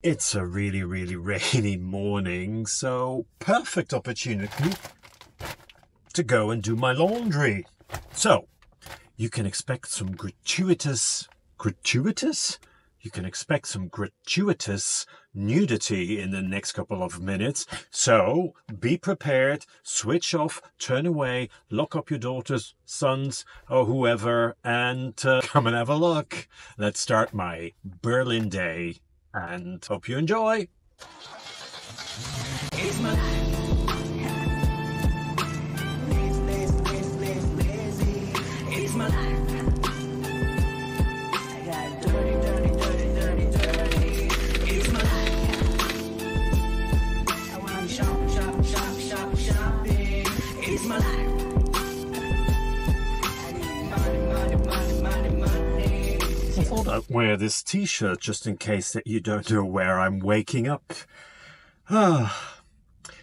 It's a really, really rainy morning, so perfect opportunity to go and do my laundry. So, you can expect some gratuitous? You can expect some gratuitous nudity in the next couple of minutes. So, be prepared, switch off, turn away, lock up your daughters, sons, or whoever, and come and have a look. Let's start my Berlin day. And hope you enjoy! Wear this t-shirt just in case that you don't know where I'm waking up.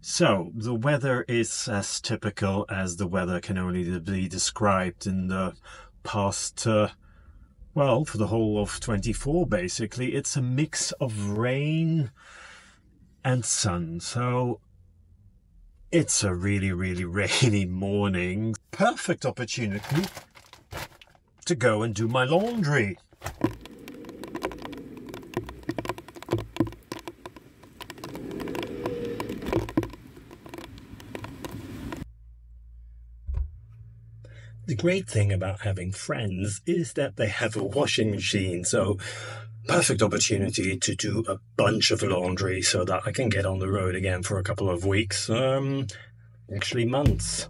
So, the weather is as typical as the weather can only be described in the past, well, for the whole of 24 basically. It's a mix of rain and sun, so it's a really, really rainy morning. Perfect opportunity to go and do my laundry. The great thing about having friends is that they have a washing machine, so perfect opportunity to do a bunch of laundry so that I can get on the road again for a couple of weeks, actually months.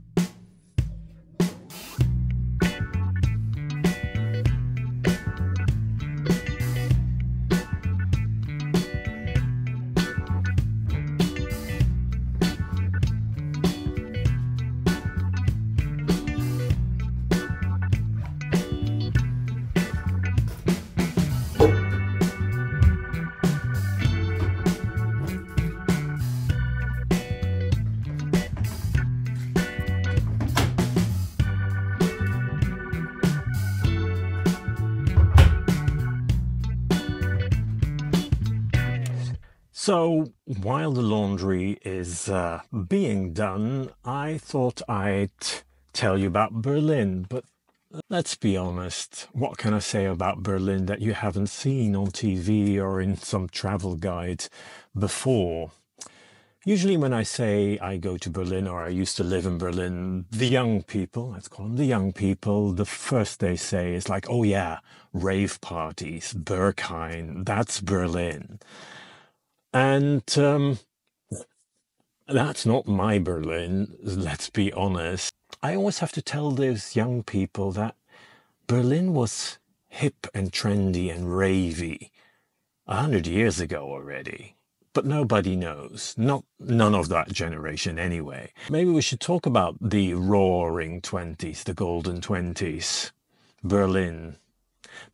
So, while the laundry is being done, I thought I'd tell you about Berlin, but let's be honest, what can I say about Berlin that you haven't seen on TV or in some travel guide before? Usually when I say I go to Berlin or I used to live in Berlin, the young people, let's call them the young people, the first they say is like, oh yeah, rave parties, Berghain, that's Berlin. And that's not my Berlin, let's be honest. I always have to tell those young people that Berlin was hip and trendy and ravey 100 years ago already. But nobody knows, none of that generation anyway. Maybe we should talk about the roaring 20s, the golden 20s. Berlin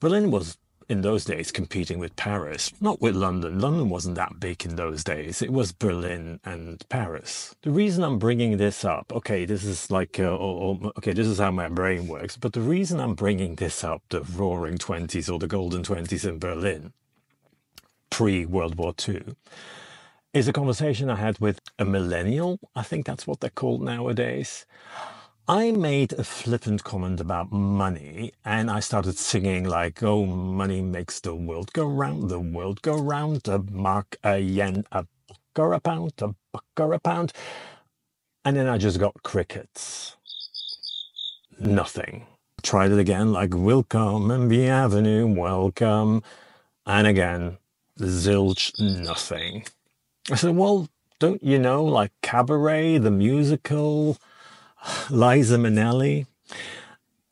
was in those days competing with Paris, not with London. London wasn't that big in those days. It was Berlin and Paris. The reason I'm bringing this up, okay, this is like, okay, this is how my brain works, but the reason I'm bringing this up, the roaring 20s or the golden 20s in Berlin, pre-World War II, is a conversation I had with a millennial. I think that's what they're called nowadays. I made a flippant comment about money and I started singing like, oh, money makes the world go round, a mark, a yen, a buck or a pound, a buck or a pound. And then I just got crickets. Nothing. Tried it again like, welcome, MB Avenue, welcome. And again, zilch, nothing. I said, well, don't you know, like Cabaret, the musical, Liza Minnelli?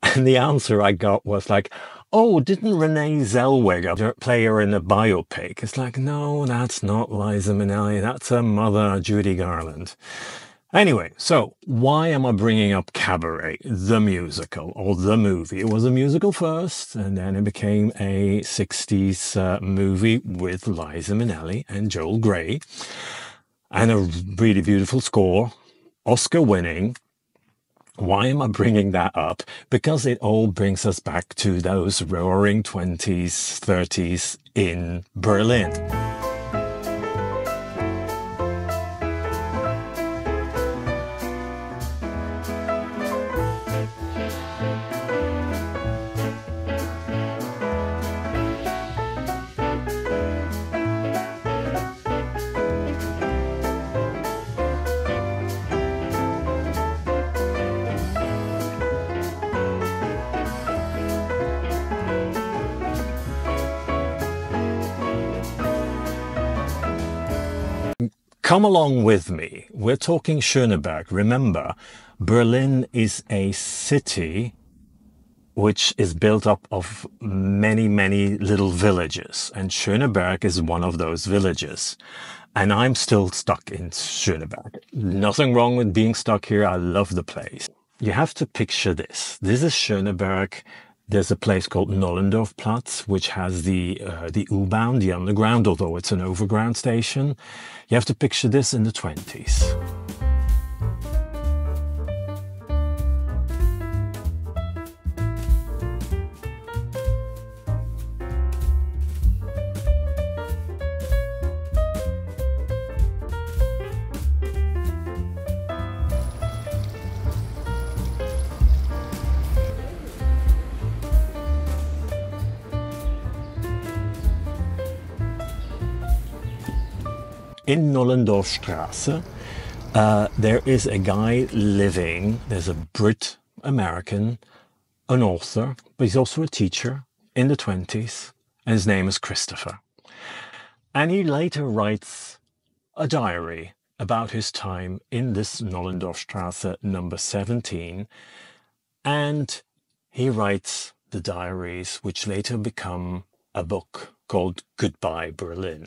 And the answer I got was like, oh, didn't Renee Zellweger play her in a biopic? It's like, no, that's not Liza Minnelli, that's her mother, Judy Garland. Anyway, so why am I bringing up Cabaret, the musical or the movie? It was a musical first and then it became a 60s movie with Liza Minnelli and Joel Grey and a really beautiful score, Oscar winning. Why am I bringing that up? Because it all brings us back to those roaring 20s, 30s in Berlin. Come along with me. We're talking Schöneberg. Remember, Berlin is a city which is built up of many, many little villages. And Schöneberg is one of those villages. And I'm still stuck in Schöneberg. Nothing wrong with being stuck here. I love the place. You have to picture this. This is Schöneberg. There's a place called Nollendorfplatz, which has the U-Bahn, the underground, although it's an overground station. You have to picture this in the 20s. In Nollendorfstraße, there is a guy living, there's a Brit, American, an author, but he's also a teacher in the 20s, and his name is Christopher. And he later writes a diary about his time in this Nollendorfstraße number 17, and he writes the diaries which later become a book called Goodbye, Berlin.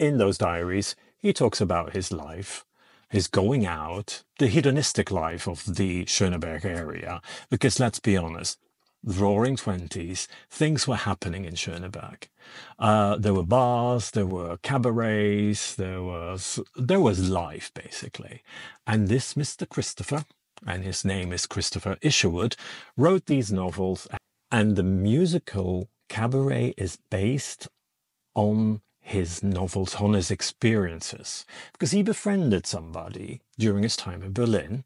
In those diaries, he talks about his life, his going out, the hedonistic life of the Schöneberg area. Because let's be honest, the roaring 20s, things were happening in Schöneberg. There were bars, there were cabarets, there was life, basically. And this Mr. Christopher, and his name is Christopher Isherwood, wrote these novels. And the musical Cabaret is based on his novels, on his experiences, because he befriended somebody during his time in Berlin,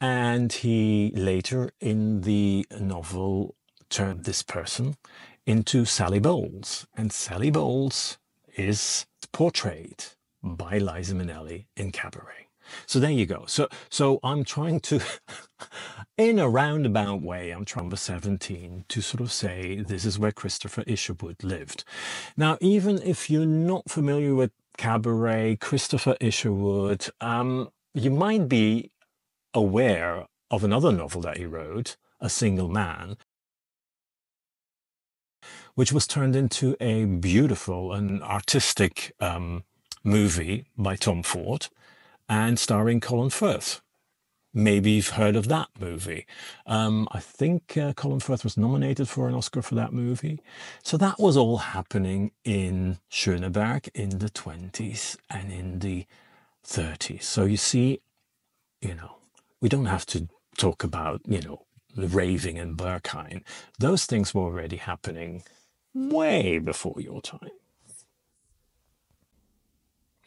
and he later in the novel turned this person into Sally Bowles, and Sally Bowles is portrayed by Liza Minnelli in Cabaret. So there you go. So I'm trying to, in a roundabout way, I'm trying for 17 to sort of say this is where Christopher Isherwood lived. Now, even if you're not familiar with Cabaret, Christopher Isherwood, you might be aware of another novel that he wrote, A Single Man, which was turned into a beautiful and artistic movie by Tom Ford, and starring Colin Firth. Maybe you've heard of that movie. I think Colin Firth was nominated for an Oscar for that movie. So that was all happening in Schöneberg in the 20s and in the 30s. So you see, you know, we don't have to talk about, you know, the raving and Berghain. Those things were already happening way before your time.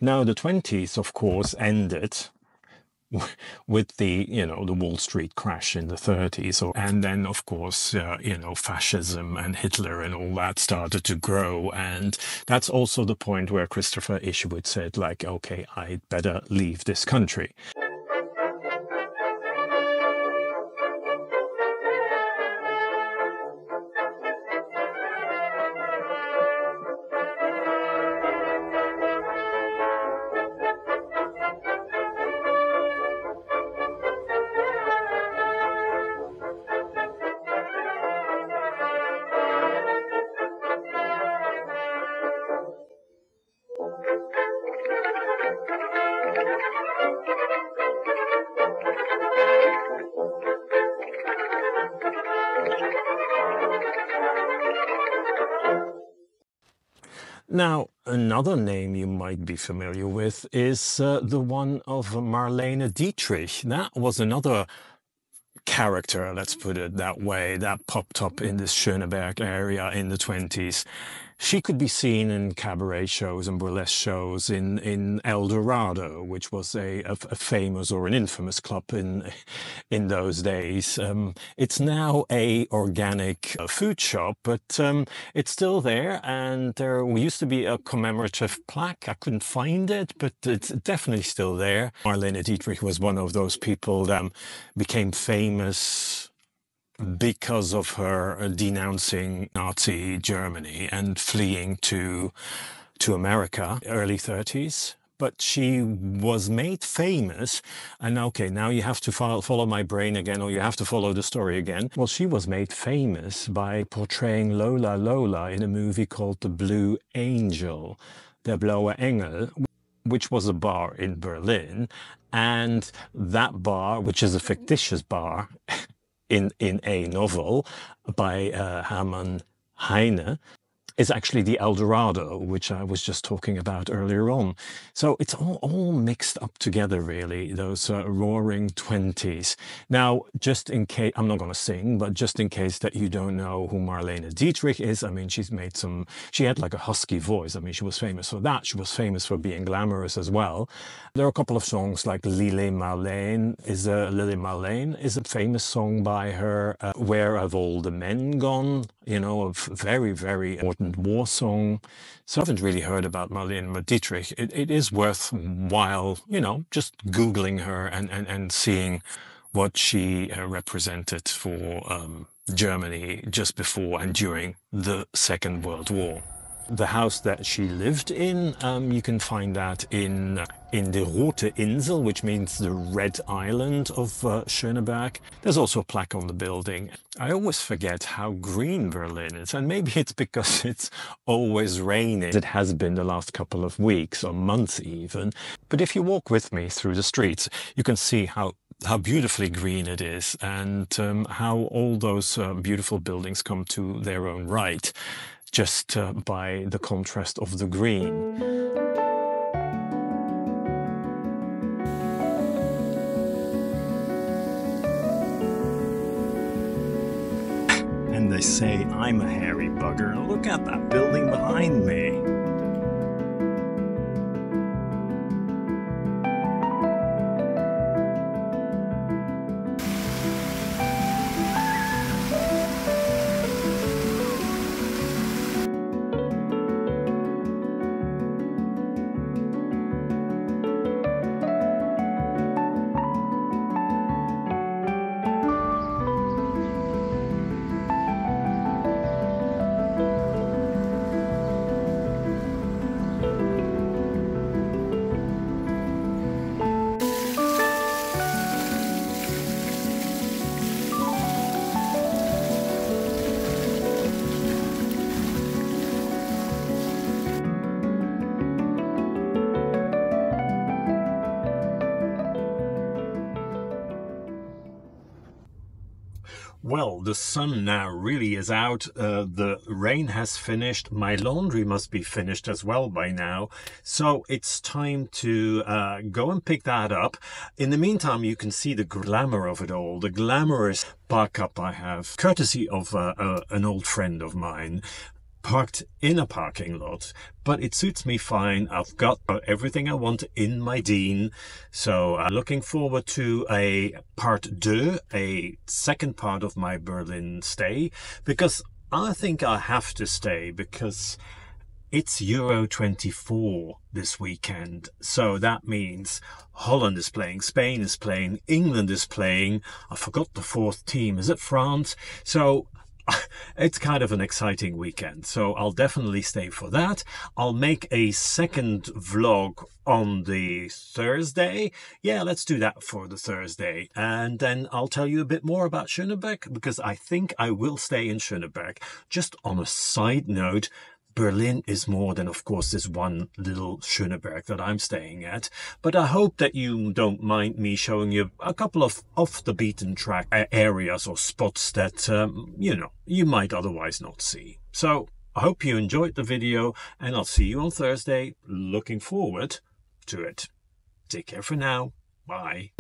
Now, the 20s, of course, ended with the, you know, the Wall Street crash in the 30s. And then, of course, you know, fascism and Hitler and all that started to grow. And that's also the point where Christopher Isherwood said, like, OK, I'd better leave this country. Now, another name you might be familiar with is the one of Marlene Dietrich. That was another character, let's put it that way, that popped up in this Schöneberg area in the 20s. She could be seen in cabaret shows and burlesque shows in El Dorado, which was a famous or an infamous club in those days. It's now a organic food shop, but it's still there. And there used to be a commemorative plaque. I couldn't find it, but it's definitely still there. Marlene Dietrich was one of those people that became famous because of her denouncing Nazi Germany and fleeing to America, early 30s. but she was made famous. And okay, now you have to follow my brain again, or you have to follow the story again. Well, she was made famous by portraying Lola Lola in a movie called The Blue Angel, Der Blaue Engel, which was a bar in Berlin. And that bar, which is a fictitious bar in a novel by Hermann Heine, is actually the El Dorado, which I was just talking about earlier on. So it's all mixed up together, really, those roaring 20s. Now, just in case, I'm not going to sing, but just in case that you don't know who Marlene Dietrich is, I mean, she had like a husky voice. I mean, she was famous for that. She was famous for being glamorous as well. There are a couple of songs like Lili Marlene is a famous song by her, Where Have All the Men Gone? You know, a very, very important war song. So I haven't really heard about Marlene Dietrich. It is worthwhile, you know, just Googling her and seeing what she represented for Germany just before and during the Second World War. The house that she lived in, you can find that in Die Rote Insel, which means the Red Island of Schöneberg. There's also a plaque on the building. I always forget how green Berlin is, and maybe it's because it's always raining. It has been the last couple of weeks, or months even. But if you walk with me through the streets, you can see how beautifully green it is, and how all those beautiful buildings come to their own right, just by the contrast of the green. And they say, I'm a hairy bugger. Look at that building behind me. Well, the sun now really is out, the rain has finished, my laundry must be finished as well by now, so it's time to go and pick that up. In the meantime, you can see the glamour of it all, the glamorous park-up I have, courtesy of an old friend of mine, parked in a parking lot, but it suits me fine. I've got everything I want in my Dean, so I'm looking forward to a part deux, a second part of my Berlin stay, because I think I have to stay, because it's Euro 24 this weekend. So that means Holland is playing, Spain is playing, England is playing, I forgot the fourth team, is it France? So it's kind of an exciting weekend, so I'll definitely stay for that. I'll make a second vlog on the Thursday. Yeah, let's do that for the Thursday. And then I'll tell you a bit more about Schöneberg, because I think I will stay in Schöneberg. Just on a side note, Berlin is more than, of course, this one little Schöneberg that I'm staying at. But I hope that you don't mind me showing you a couple of off-the-beaten-track areas or spots that, you know, you might otherwise not see. So I hope you enjoyed the video, and I'll see you on Thursday. Looking forward to it. Take care for now. Bye.